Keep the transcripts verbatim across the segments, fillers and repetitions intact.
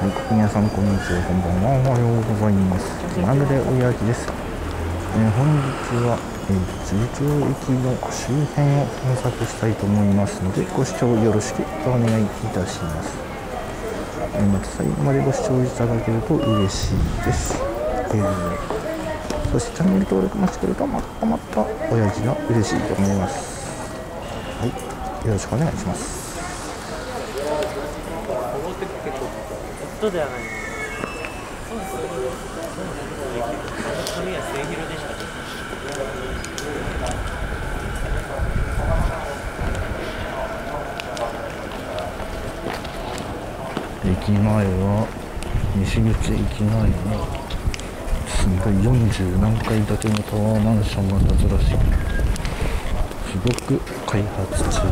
はい、皆さんこんにちは、こんばんは、おはようございます。気まぐれおやじです。えー、本日は十条駅の周辺を散策したいと思いますので、ご視聴よろしくお願いいたします。えー、また最後までご視聴いただけると嬉しいです。えー、そしてチャンネル登録もしてくれるとまたまたおやじが嬉しいと思います。はい、よろしくお願いします。そうではない。そうです。髪は末広でした。駅前は西口駅前のすごいよんじゅう何階建てのタワーマンションが建つらしい。すごく開発中。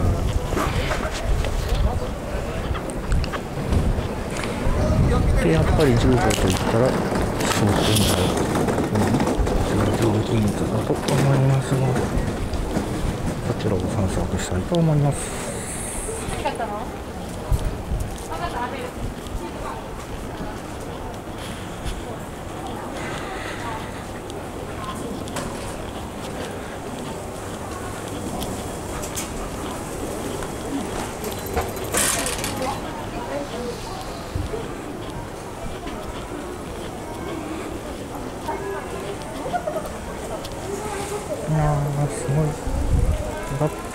でやっぱり十条といったら商店街、上銀座だと思いますので、こちらを散策したいと思います。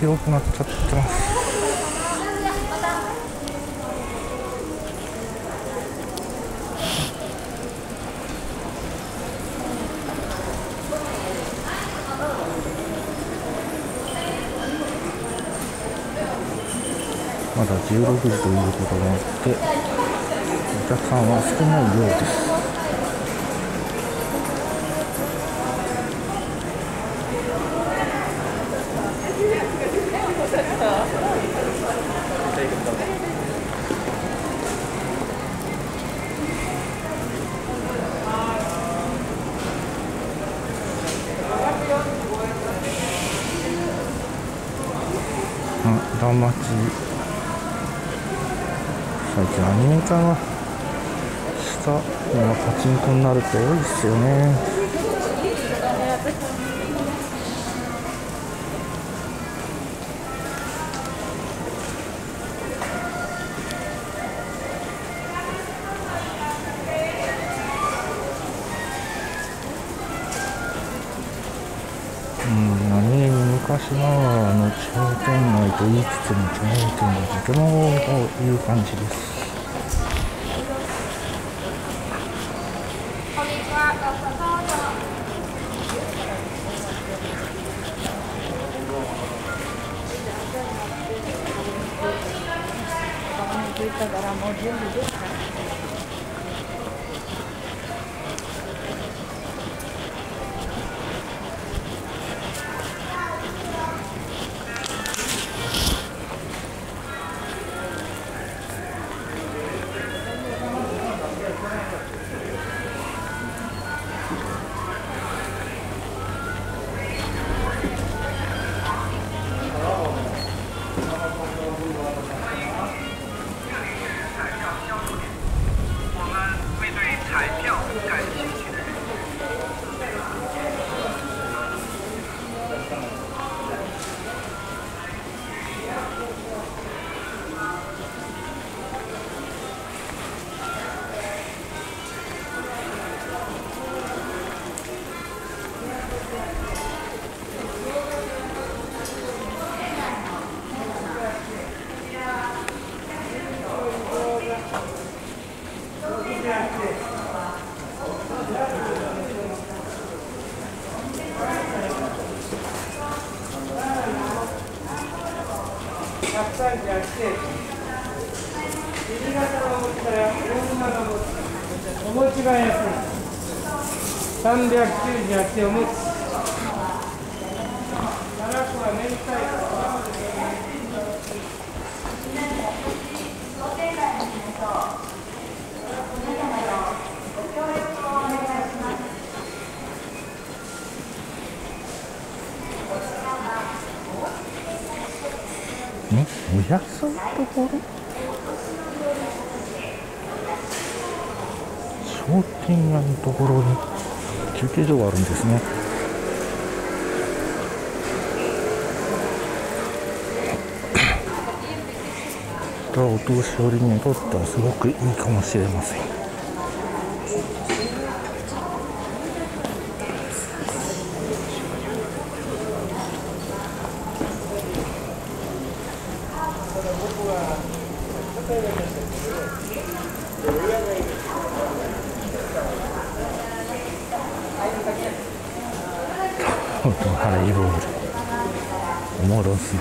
広くなっちゃってます。まだじゅうろくじということもあってお客さんは少ないようです。下町、最近アニメ化がしたのがパチンコになるって多いっすよね。うん、何気に昔はあの商店街と言いつつも商店街とてもという感じです。さんびゃくきゅうじゅうはちえんおむつ。おやつのところ商店街のところに休憩所があるんですね。お年寄りにとってはすごくいいかもしれません。ハイボールおもろすぎ。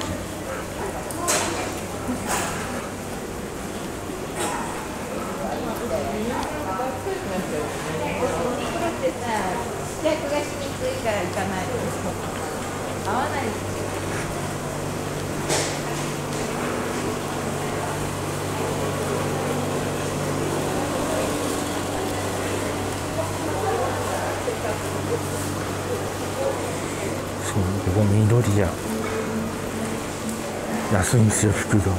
そう、ここ緑屋、安いんですよ、服が。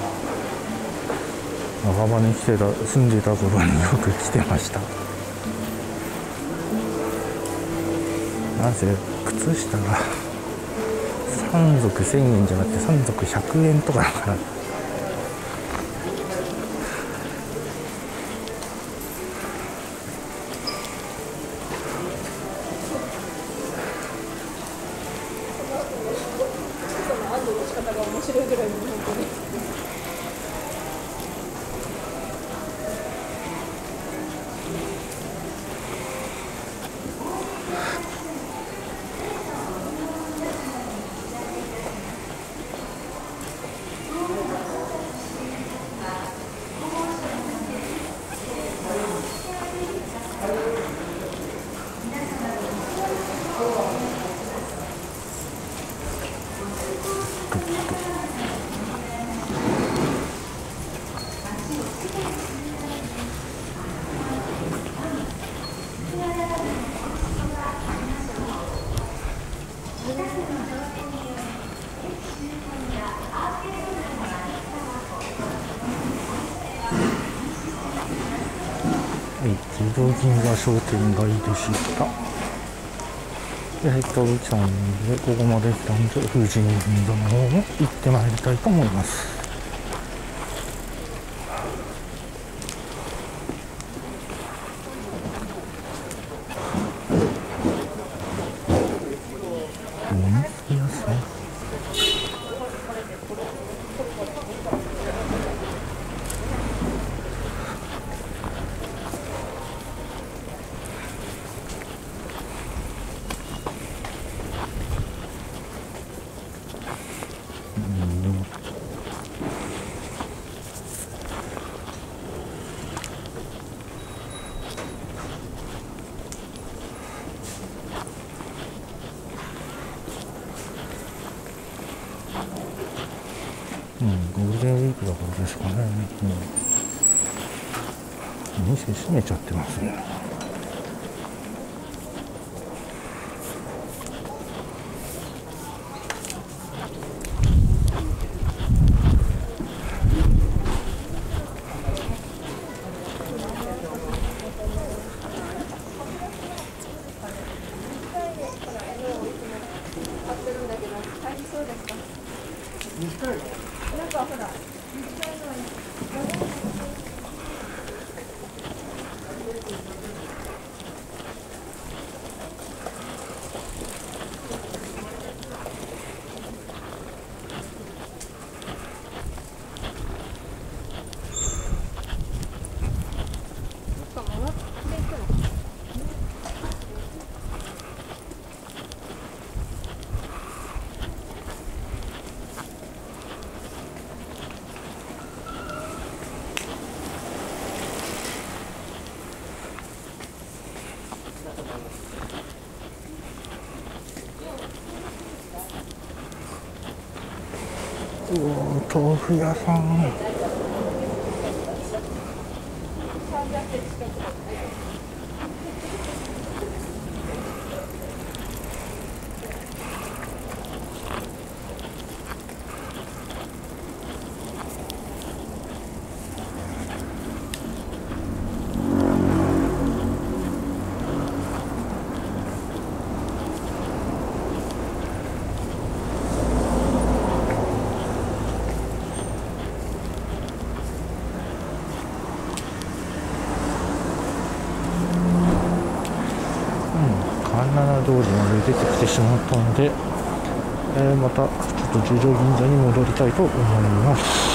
赤羽に来てた、住んでた頃によく来てました。なぜ靴下がさん足せんえんじゃなくてさん足ひゃくえんとかだから。自動銀座商店街でした。で、ヘッドウチさんでここまで来たんで、風神銀座の方も行ってまいりたいと思います。ゴールデンウィークだからですかね。うん、店閉めちゃってますね。なんかほら、うわー、豆腐屋さん。じゅうなな通りまで出てきてしまったので、えー、またちょっと十条銀座に戻りたいと思います。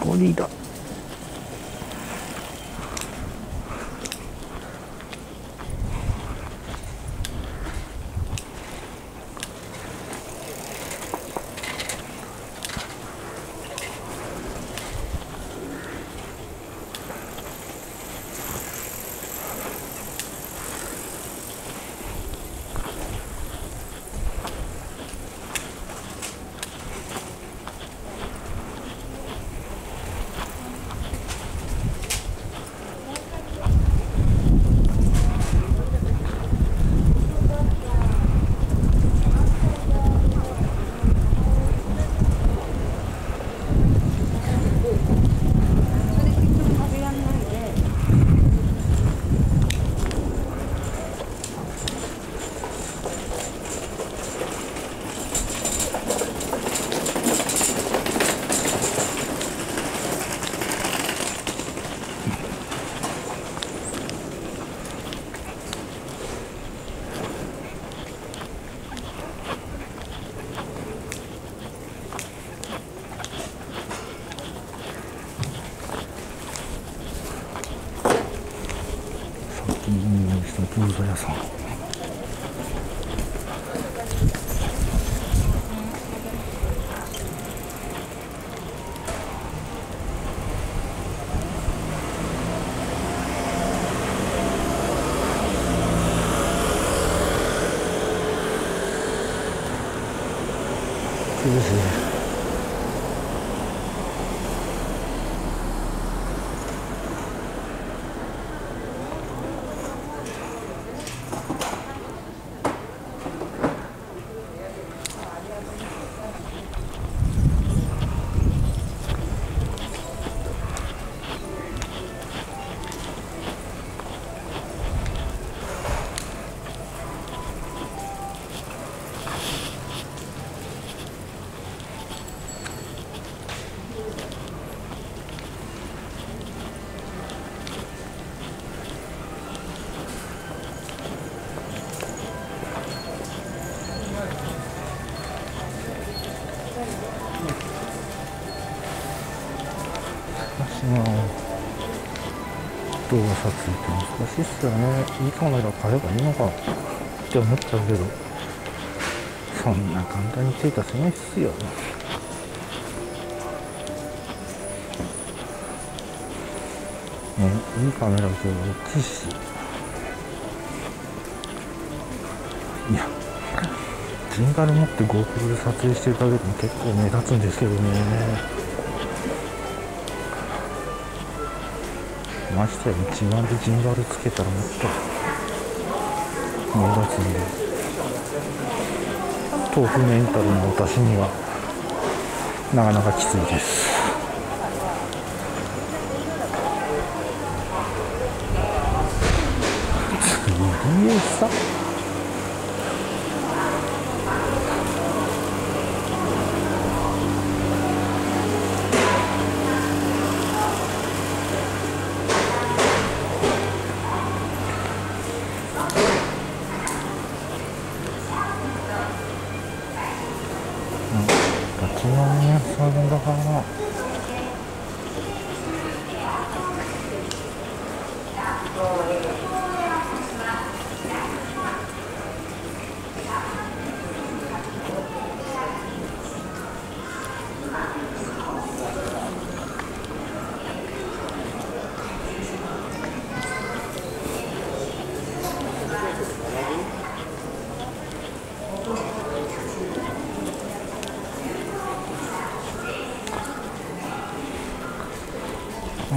ゴリラ。動画撮影って難しいっすよね。いいカメラ買えばいいのかって思っちゃうけど、そんな簡単に手出せないっすよね。ね、いいカメラって大きいし、いやジンガル持って GoPro で撮影してるだけでも結構目立つんですけどね。ましてや一眼でジンガルつけたらもっと目立つんで、豆腐メンタルの私にはなかなかきついです。次へさ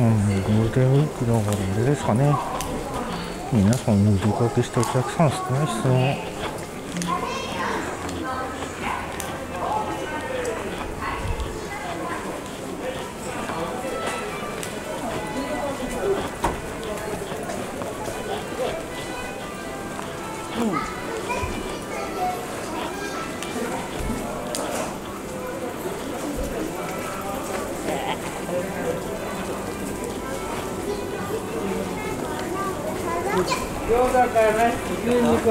음, 골든 위크라고 원래 사네.皆さん、にじ掛けしてお客さん少ないっすね。は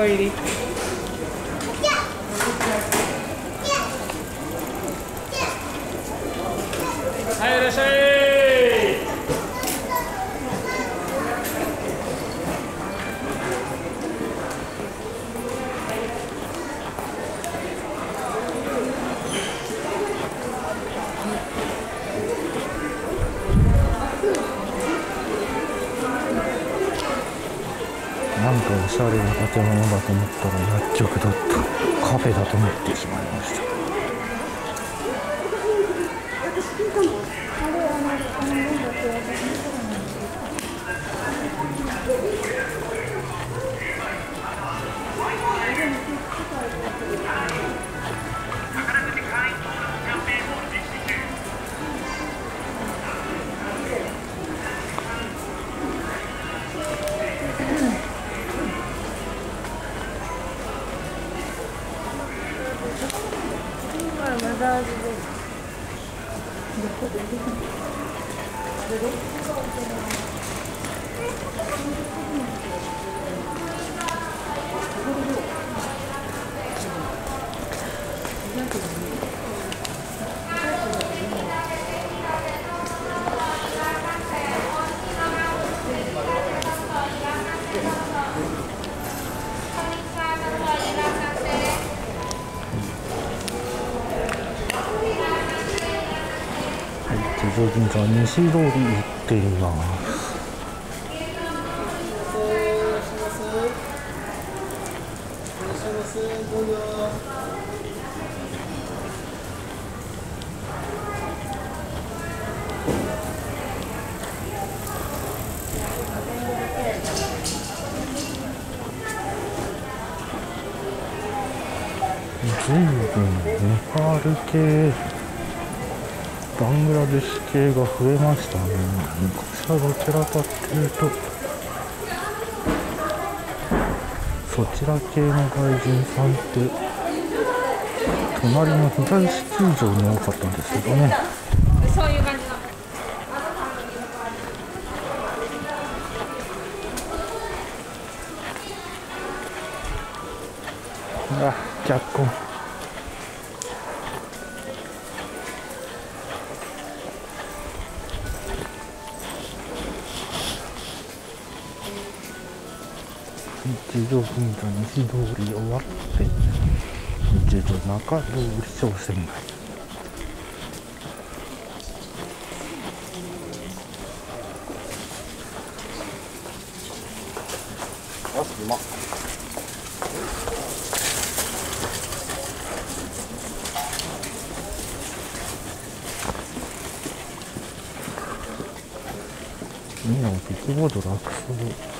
い、いらっしゃい。おしゃれな建物だと思ったら薬局だった、カフェだと思ってしまいました。銀座西通り行っています。随分ネパール系。バングラデシュ系が増えましたね。昔はどちらかっていうとそちら系の外人さんって隣の東球場に多かったんですけどね。そういう感じのあ脚光一条銀座西通り終わって一条中通り商店街。あ、うまっ。みんなもビッグボード楽そう。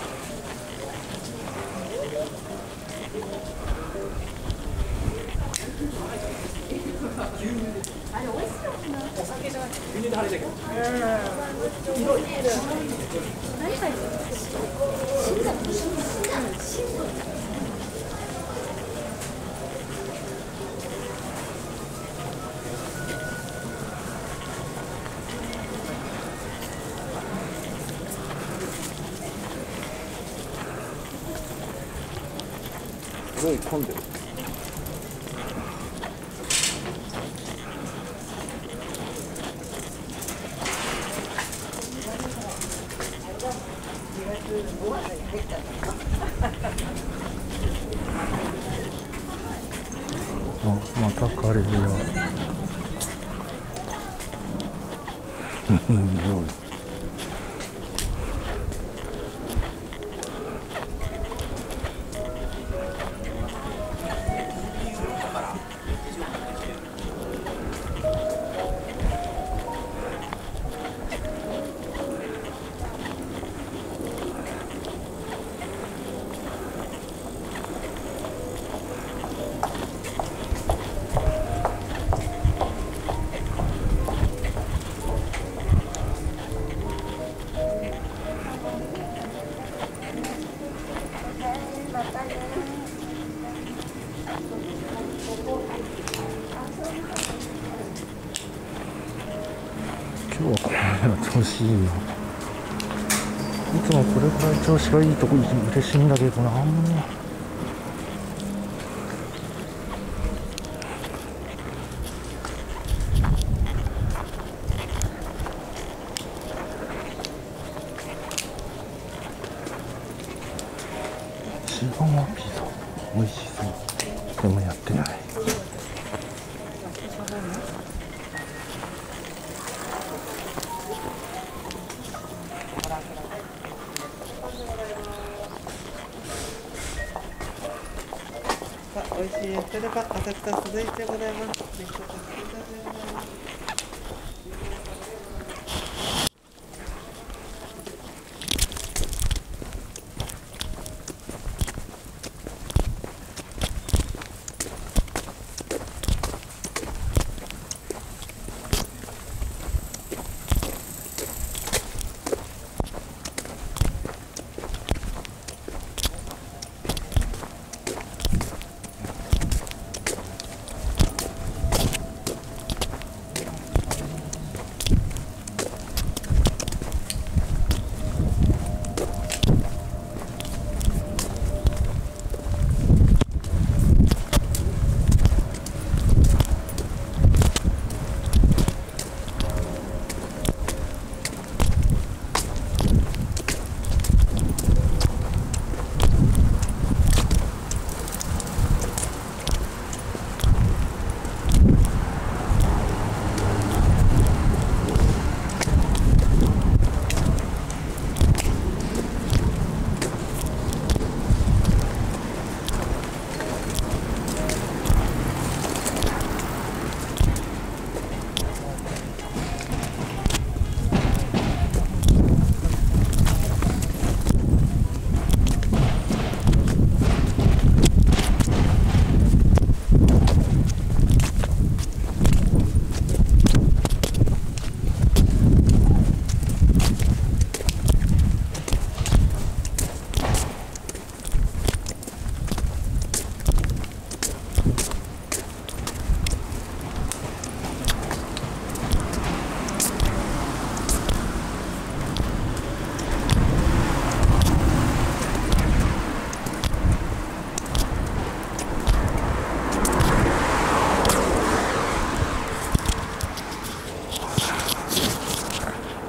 すごい混んでる。今日はこの辺調子いいよ。いつもこれくらい調子がいいとこ嬉しいんだけどな。一番はピザ美味しそうでもやってない。美味しいそれでは浅草続いてございます。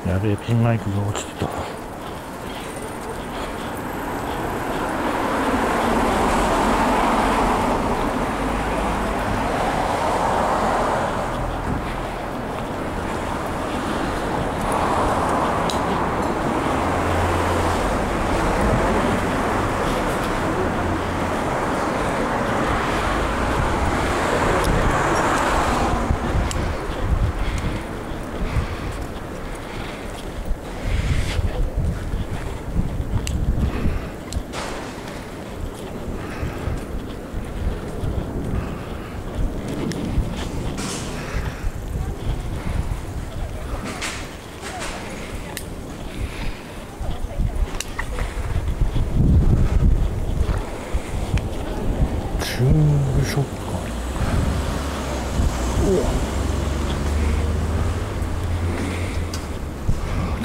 やべえ、ピンマイクが落ちてた。チューニングショップか。うわ。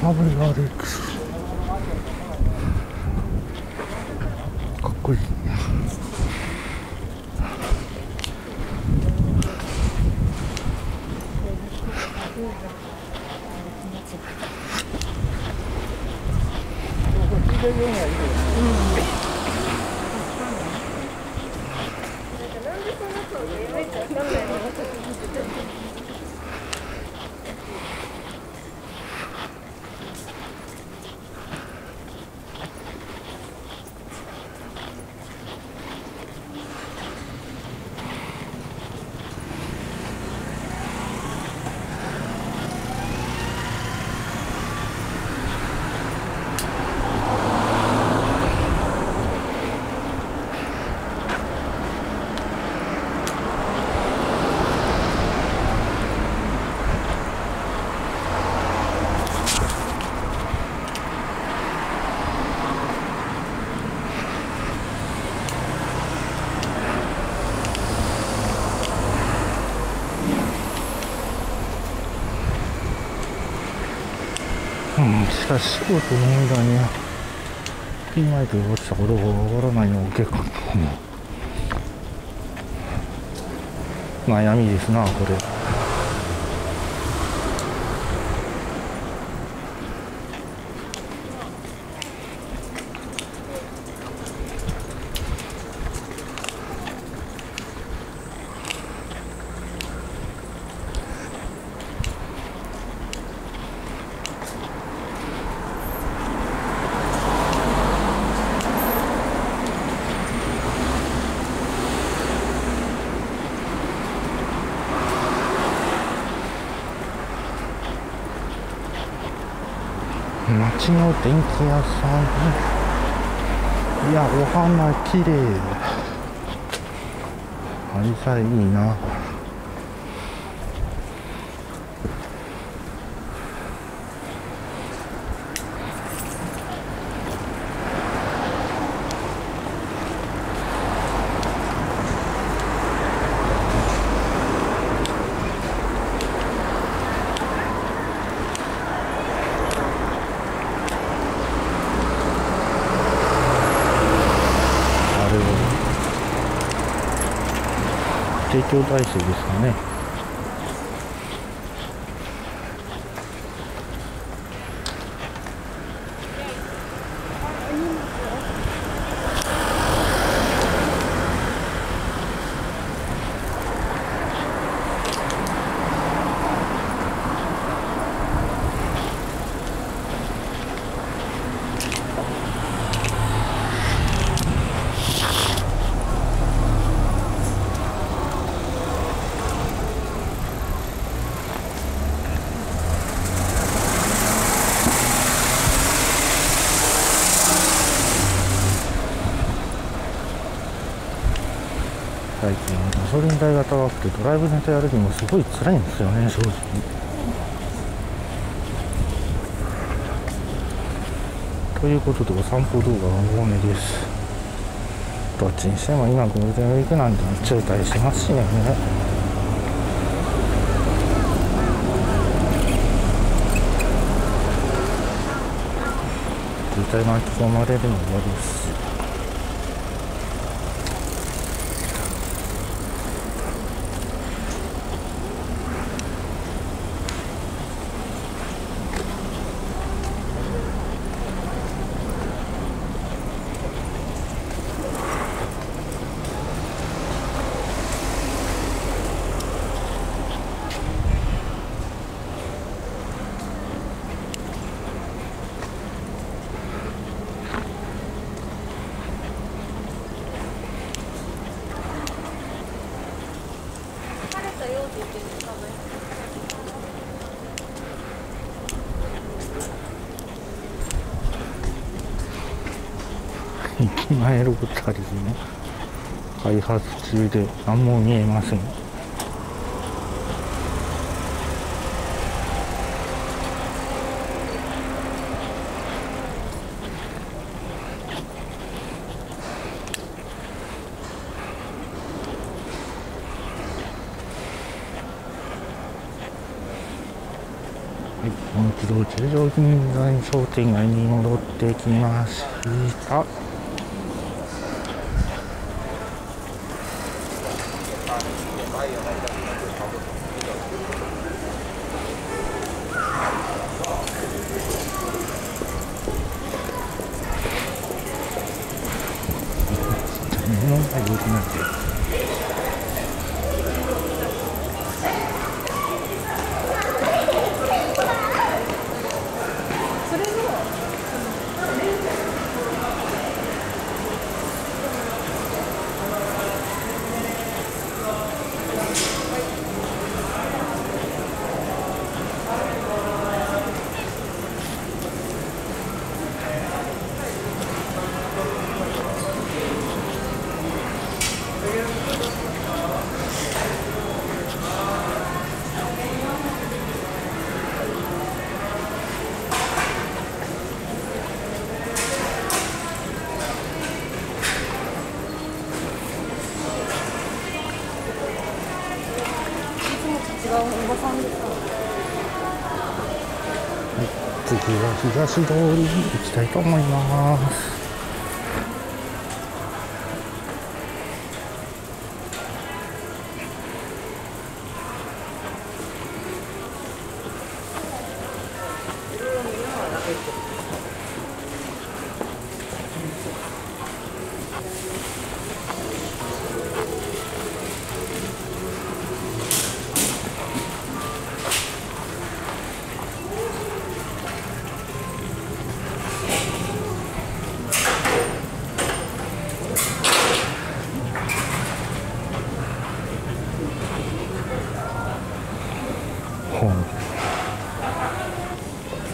ダブリューアールエックス かっこいい。うんんしかし仕事の間にピンマイクが落ちたことがわからないのを受けかけも悩みですなこれ。街の電気屋さん、いやお花綺麗、アジサイいいな。提供体制ですかね。最近ガソリン代が高くてドライブネタやるにもすごい辛いんですよね、正直。ということでお散歩動画は多めです。どっちにしても今ゴールデンウィークなんて中退しますしね。絶対巻き込まれるのも嫌です。駅前ロータリーね、開発中で何も見えません。はい、本気道中上銀座商店街に戻ってきました。おばさんですか。はい。次は東通りに行きたいと思います。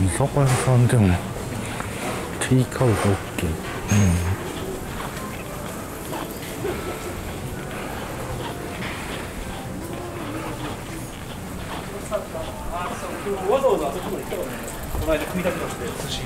居酒屋さんでもテイクアウト オーケー、うん、わざわざあそこまで行ったからね、この間食いたくなって寿司。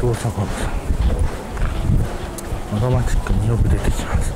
大阪さん、アロマチックによく出てきます。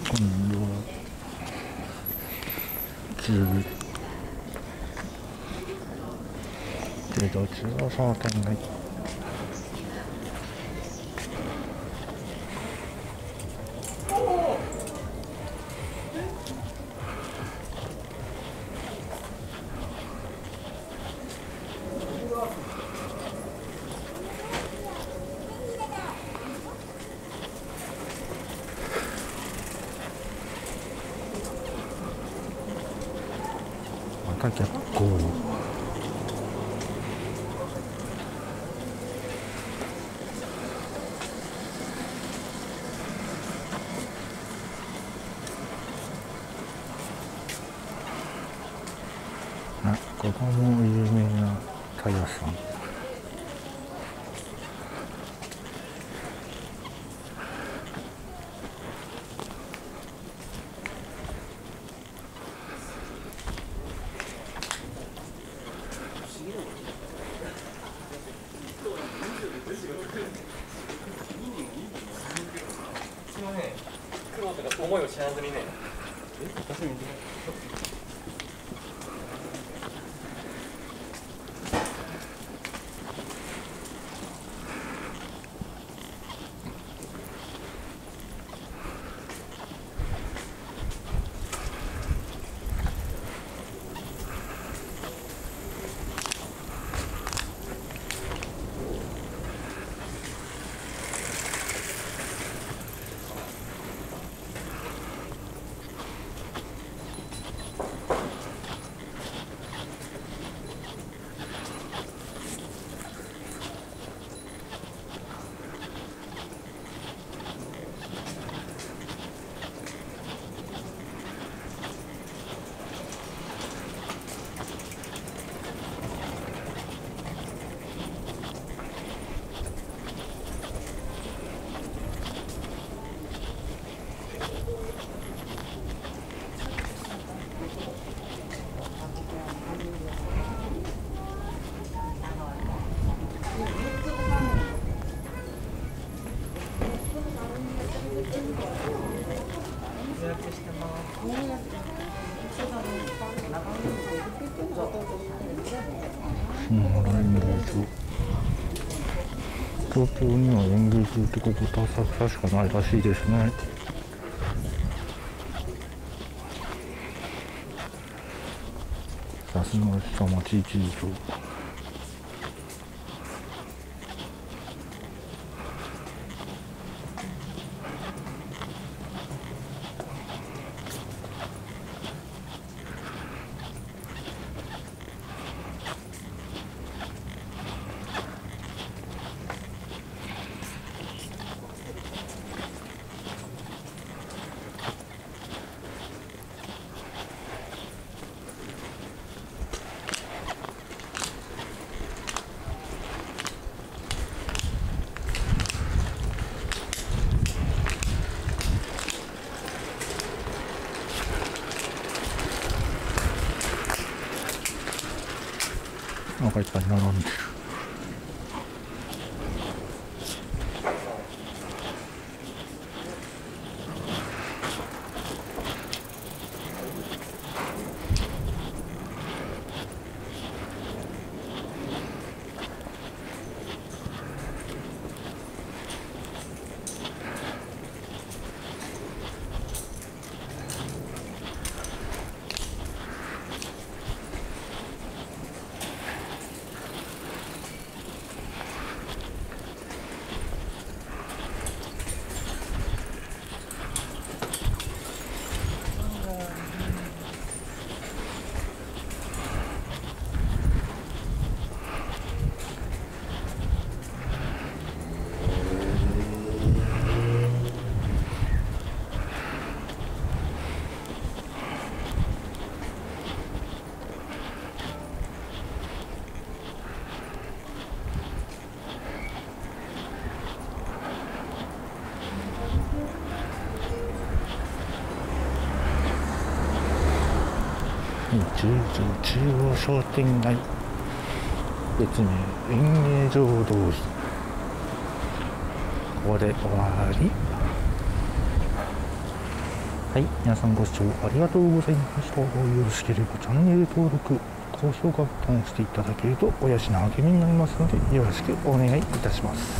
今度は中央さんあたりが。結構あ、ここも有名なタイヤさん。思いを知らずにね。東京には園芸するとこごたさくさしかないらしいですね。さすが下町一条。なんかいっぱい並んでる。中央商店街、別名演芸場通り、ここで終わり。はい、皆さんご視聴ありがとうございました。よろしければチャンネル登録、高評価ボタンを押していただけると親父の励みになりますのでよろしくお願いいたします。